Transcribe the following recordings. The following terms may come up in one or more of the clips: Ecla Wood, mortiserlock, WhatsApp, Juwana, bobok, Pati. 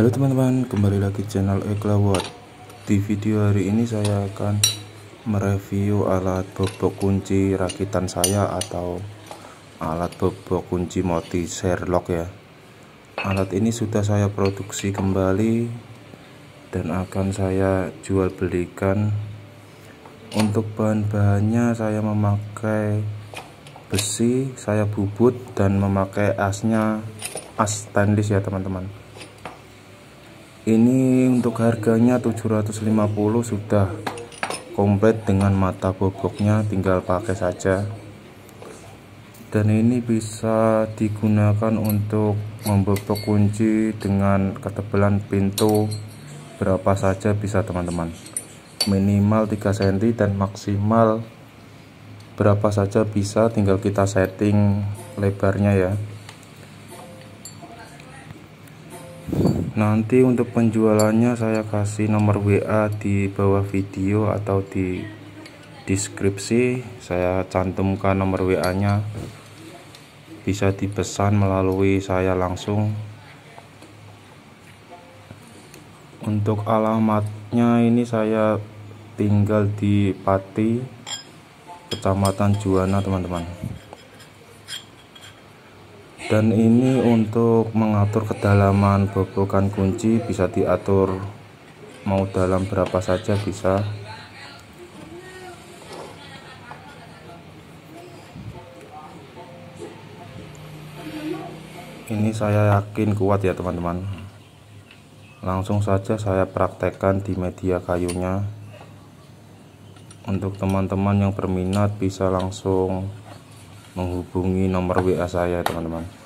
Halo teman-teman, kembali lagi channel Ecla Wood. Di video hari ini saya akan mereview alat bobok kunci rakitan saya atau alat bobok kunci mortiserlock ya. Alat ini sudah saya produksi kembali dan akan saya jual belikan. Untuk bahan-bahannya saya memakai besi, saya bubut dan memakai asnya as stainless ya teman-teman. Ini untuk harganya 750 sudah komplit dengan mata boboknya, tinggal pakai saja. Dan ini bisa digunakan untuk membobok kunci dengan ketebalan pintu berapa saja bisa teman-teman. Minimal 3 cm dan maksimal berapa saja bisa, tinggal kita setting lebarnya ya. Nanti untuk penjualannya saya kasih nomor WA di bawah video atau di deskripsi, saya cantumkan nomor WA-nya. Bisa dipesan melalui saya langsung. Untuk alamatnya ini saya tinggal di Pati, Kecamatan Juwana, teman-teman. Dan ini untuk mengatur kedalaman bobokan kunci, bisa diatur mau dalam berapa saja bisa. Ini saya yakin kuat ya teman-teman. Langsung saja saya praktekkan di media kayunya. Untuk teman-teman yang berminat bisa langsung menghubungi nomor WA saya teman-teman.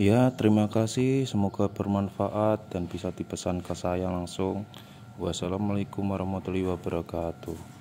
Ya, terima kasih, semoga bermanfaat dan bisa dipesan ke saya langsung. Wassalamualaikum warahmatullahi wabarakatuh.